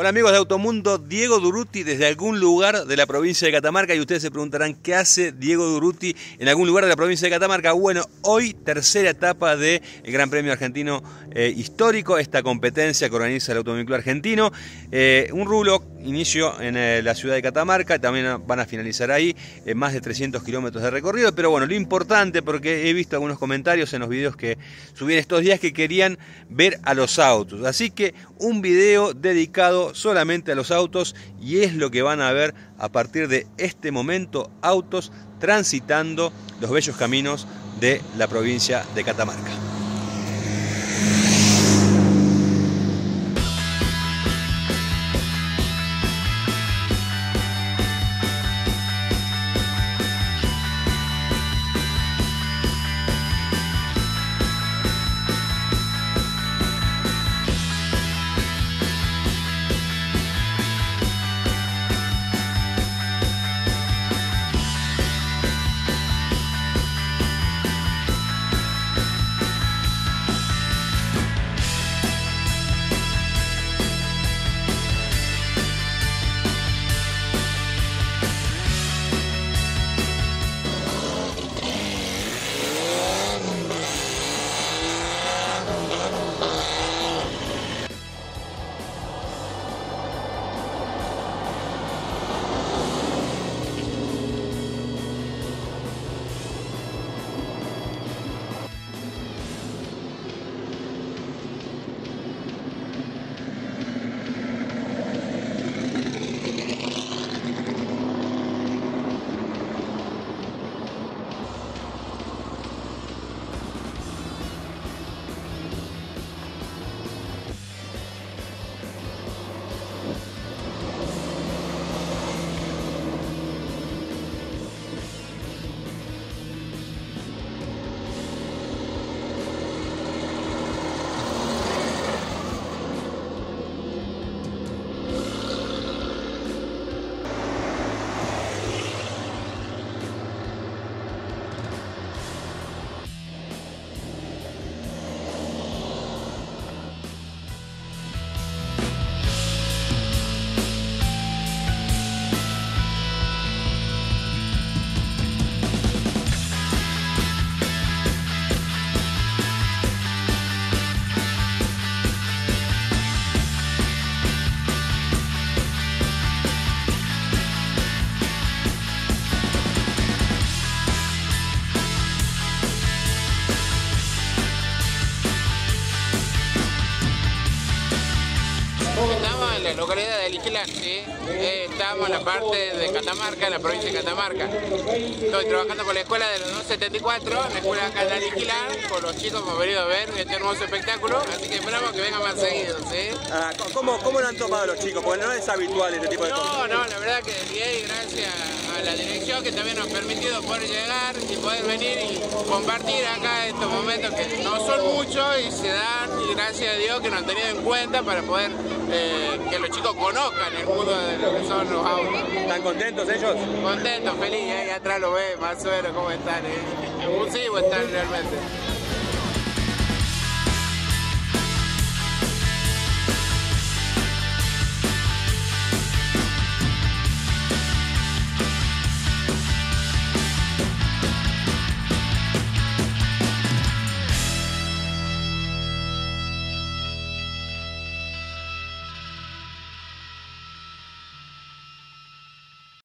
Hola amigos de Automundo, Diego Durruty desde algún lugar de la provincia de Catamarca, y ustedes se preguntarán ¿qué hace Diego Durruty en algún lugar de la provincia de Catamarca? Bueno, hoy tercera etapa del Gran Premio Argentino Histórico, esta competencia que organiza el Automóvil Club Argentino, un rublo inicio en la ciudad de Catamarca, también van a finalizar ahí, más de 300 kilómetros de recorrido, pero bueno, lo importante, porque he visto algunos comentarios en los videos que subí en estos días que querían ver a los autos, así que un video dedicado solamente a los autos, y es lo que van a ver a partir de este momento: autos transitando los bellos caminos de la provincia de Catamarca. En la localidad de Ligilar, ¿sí? Estamos en la parte de Catamarca, en la provincia de Catamarca. Estoy trabajando con la escuela de los 274, la escuela acá de Ligilar, con los chicos que hemos venido a ver este hermoso espectáculo, así que esperamos que vengan más seguidos, ¿sí? Ah, ¿cómo lo han tomado los chicos? Porque no es habitual este tipo de cosas. No, la verdad que bien, gracias a la dirección que también nos ha permitido poder llegar y poder venir y compartir acá estos momentos que no son muchos y se dan, y gracias a Dios que nos han tenido en cuenta para poder que los chicos conozcan el mundo de lo que son los autos. ¿Están contentos ellos? Contentos, feliz, ahí atrás lo ven, más o menos cómo están, impulsivos están realmente.